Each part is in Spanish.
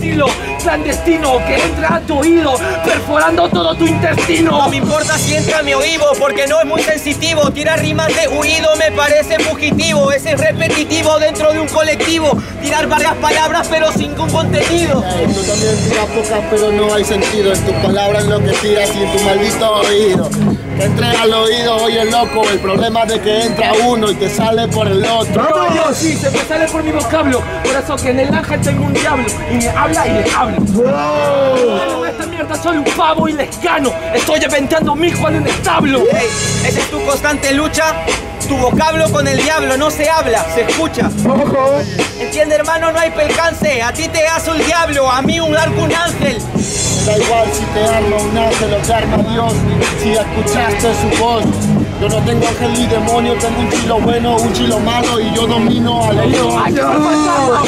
exilo clandestino que entra a tu oído, perforando todo tu intestino. No me importa si entra a mi oído, porque no es muy sensitivo. Tira rimas de huido, me parece fugitivo. Ese es repetitivo dentro de un colectivo. Tirar varias palabras pero sin ningún contenido. Hey, tú también tiras pocas pero no hay sentido. En tus palabras lo que tiras y en tu maldito oído. Te entrega al oído, oye loco. El problema es de que entra uno y te sale por el otro. No, yo sí, se me sale por mi vocablo. Por eso que en el ángel tengo un diablo y me habla y le hablo. Wow. Esta mierda soy un pavo y les gano. Estoy inventando mi Juan en establo. Hey, esa es tu constante lucha. Tu vocablo con el diablo no se habla, se escucha. Ojo. Entiende hermano, no hay percance. A ti te hace el diablo, a mí un arco, un ángel. Da igual si te arma un ángel o te arma Dios, si escuchaste su voz. Yo no tengo ángel ni demonio, tengo un chilo bueno, un chilo malo y yo domino a los dos. Ay,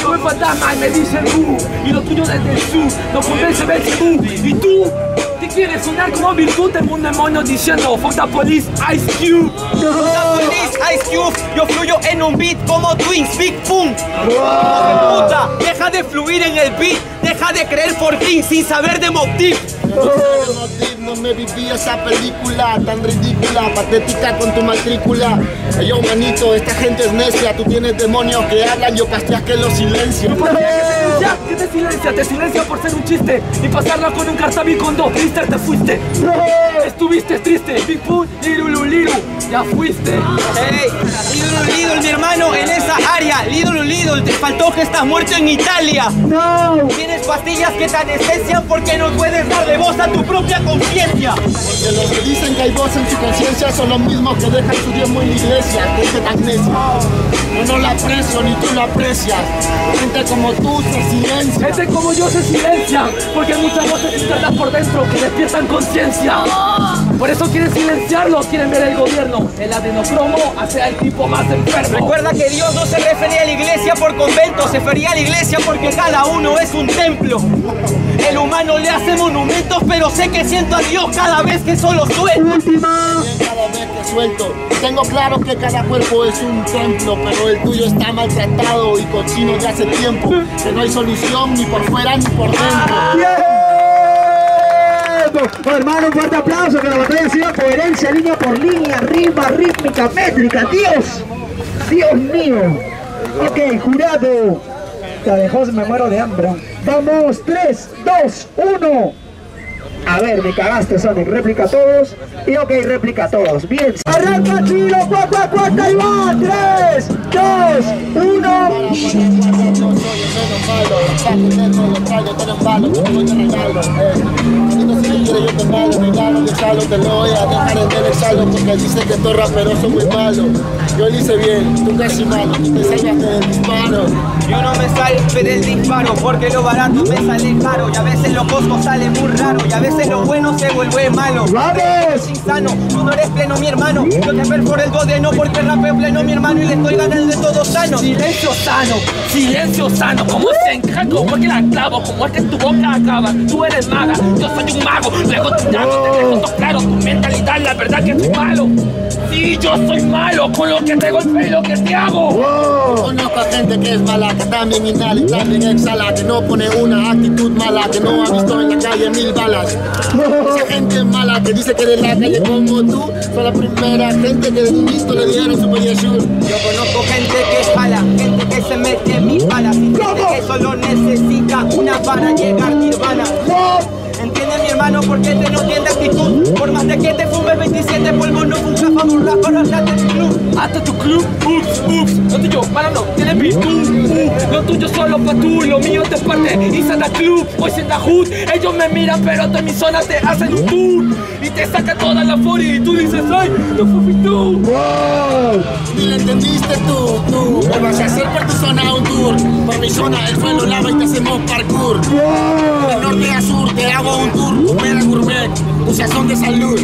buen fantasma, me dicen tú, y lo tuyo desde el sur, no convence ver tú, y tú. Te quieres sonar como virtud de un demonio diciendo fuck the police, Ice Cube. Fuck the police, Ice Cube. Yo fluyo en un beat como Twins, Big Boom. Puta, deja de fluir en el beat. Deja de creer por ti sin saber de Mobb Deep. No me viví esa película tan ridícula, patética con tu matrícula. Yo manito, esta gente es necia. Tú tienes demonios que hablan, yo pastea que los silencio. ¿Qué te silencia? Te silencia por ser un chiste y pasarla con un cartabí con dos blisters. Te fuiste, estuviste triste. Big Boom, Liru Liru, ya fuiste. Hey, Liru mi hermano, en esa área. Liru, te faltó que estás muerto en Italia. No. Tienes pastillas que te anestesian porque no puedes dar de voz a tu propia conciencia. Porque los que dicen que hay voz en su conciencia son los mismos que dejan su diezmo en la iglesia. Gente tan necia. Yo no la aprecio ni tú la aprecias. Gente como tú se silencia. Gente como yo se silencia porque hay muchas voces internas por dentro que despiertan conciencia. Por eso quieren silenciarlo, quieren ver el gobierno. El adenocromo hace al tipo más enfermo. Recuerda que Dios no se refería a la iglesia por convento, se refería a la iglesia porque cada uno es un templo. El humano le hace monumentos, pero sé que siento a Dios cada vez que solo suelto. Última. Cada vez que suelto. Tengo claro que cada cuerpo es un templo, pero el tuyo está maltratado y cochino de hace tiempo. Que no hay solución ni por fuera ni por dentro. Yeah. Hermano, un fuerte aplauso, que la batalla siga coherencia, línea por línea, rima, rítmica, métrica. Dios, Dios mío. Ok, jurado. Te dejó, me muero de hambre. Vamos, 3, 2, 1. A ver, me cagaste, Sonic. Réplica a todos. Y ok, réplica a todos. Bien. Arranca, Chilo, 4, y va. 3, 2, 1. Yo te malo, regalo, desalo, te lo voy a dejar en el exalo. Porque dice que estos raperos son muy malos. Yo lo hice bien, tú casi malo, te salvaste del disparo. Yo no me salve del disparo, porque lo barato me sale caro. Y a veces lo cosco sale muy raro, y a veces lo bueno se vuelve malo. ¡Vamos! Insano, tú no eres pleno, mi hermano. Yo te perforo el godeno porque rapeo pleno, mi hermano. Y le estoy ganando de todo sano. Silencio sano, como se enjaco, porque la clavo. Como este es tu boca acaba, tú eres maga, yo soy un mago. Luego tus datos, te dejo todo claro, tu mentalidad, la verdad que soy malo. Sí, yo soy malo, con lo que te golpeo y lo que te hago. Wow. Conozco a gente que es mala, que también inhala y también exhala, que no pone una actitud mala, que no ha visto en la calle mil balas. Esa gente mala que dice que de la calle como tú, fue la primera gente que de listo le dieron su proyección. Yo conozco gente que es mala, gente que se mete en mis balas, y gente que solo necesita una para llegar nirvana. Entiende mi hermano porque este no tiene actitud. Por más de que te fumes 27 polvos, no fumas un rap para hasta tu club. Hasta tu club, ups. Lo tuyo para no, tiene virtud. Lo tuyo solo pa' tú, lo mío te parte. Y Santa Club, hoy Santa Hood. Ellos me miran pero de mi zona te hacen un tour. Y te sacan toda la furia y tú dices, ay, no fui tú. Wow. Ni lo entendiste tú. Me vas a hacer por tu zona un tour. Por mi zona el suelo lava y te hacemos parkour. Wow. De norte a sur te hago un tour, comer a gourmet, tu sazón de salud,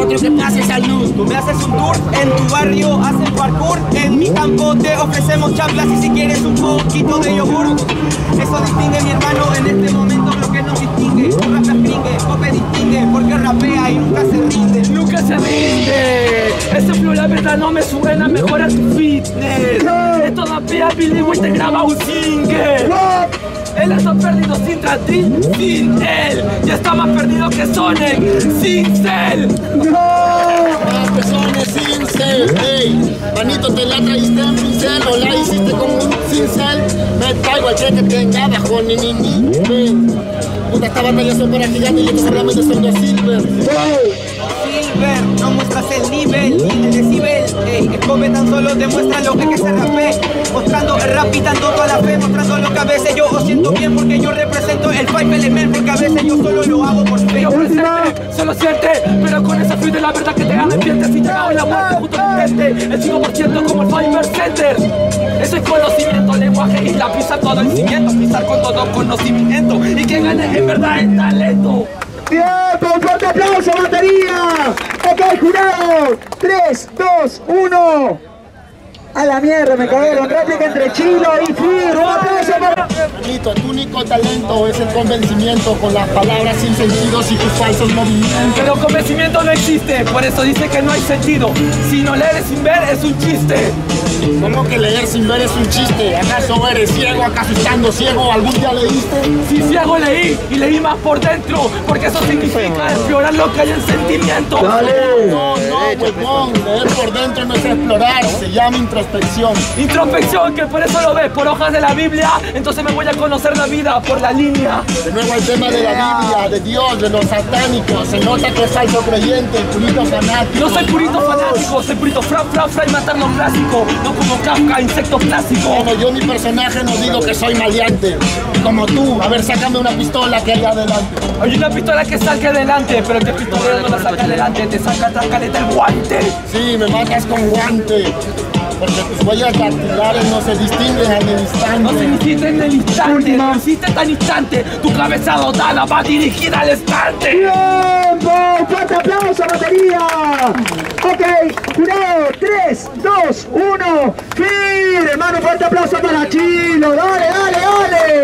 otro que pase salud. Tú me haces un tour, en tu barrio hacen parkour, en mi campo te ofrecemos chaplas y si quieres un poquito de yogur. Eso distingue mi hermano en este momento, lo que nos distingue, un rap springue, Pope distingue, porque rapea y nunca se rinde. Nunca se rinde, ese flow la verdad no me suena, mejora tu fitness. Esto rapea, bilingüe y te graba un single. Él está perdido sin Tati, sin él. Y está más perdido que Sonic, sin Cell. Pezones sin cel, ey, manito, te la traíste en pincel o la hiciste con un cincel. Me traigo al que tenga bajo ni. Puta, esta banda ya son para gigante y estos solamente son dos silver. Silver, no muestras el nivel ni el decibel, ey, el joven tan solo demuestra lo que es el rapé. Mostrando el rap y dando toda la fe, mostrando lo que a veces yo os siento bien porque yo represento el pipe element. Porque a veces yo solo lo hago por fe. Se lo siente, pero con esa fluidez la verdad que te gana el piente. Si te cago en la muerte, puto potente, el 5% como el Fiber Center. Eso es conocimiento, lenguaje y la pizza, todo el cimiento. Pisar con todo conocimiento y que ganes en verdad el talento. ¡Tiempo! ¡Un fuerte aplauso, batería! Ok, jurado, 3, 2, 1. A la mierda, me cagaron. Réplica entre Chilo y Fir. ¡Un aplauso para... Tu único talento es el convencimiento, con las palabras sin sentido y tus falsos movimientos. Pero convencimiento no existe, por eso dice que no hay sentido. Si no lees sin ver es un chiste. ¿Cómo que leer sin ver es un chiste? ¿Acaso eres ciego? ¿Acaso estando ciego algún día leíste? Sí, ciego leí, y leí más por dentro, porque eso significa explorar lo que hay en sentimiento. Dale. No, huevón, leer por dentro no es explorar, se llama introspección. Introspección, que por eso lo ves, por hojas de la Biblia, entonces me voy a conocer la vida por la línea. De nuevo el tema de la Biblia, de Dios, de los satánicos, se nota que es falso creyente, purito fanático. No soy purito fanático, soy purito fray, matarnos clásico. No como Kafka, insecto plástico. Como yo, mi personaje, no digo que soy maleante. Como tú, a ver, sácame una pistola que hay adelante. Hay una pistola que saque adelante, pero el que pistola no la saca adelante, te saca atrás caleta el guante. Sí, me matas con guante. Porque tus huellas dactilares no se distinguen en el instante. No se distinguen en el instante, no existe tan instante. Tu cabeza dotada va dirigida al estante. ¡Tiempo! ¡Fuerte aplauso, batería! Ok, jurado, 3, 2, 1, ¡Fir! Hermano, fuerte aplauso para Chilo. ¡Dale, dale, dale!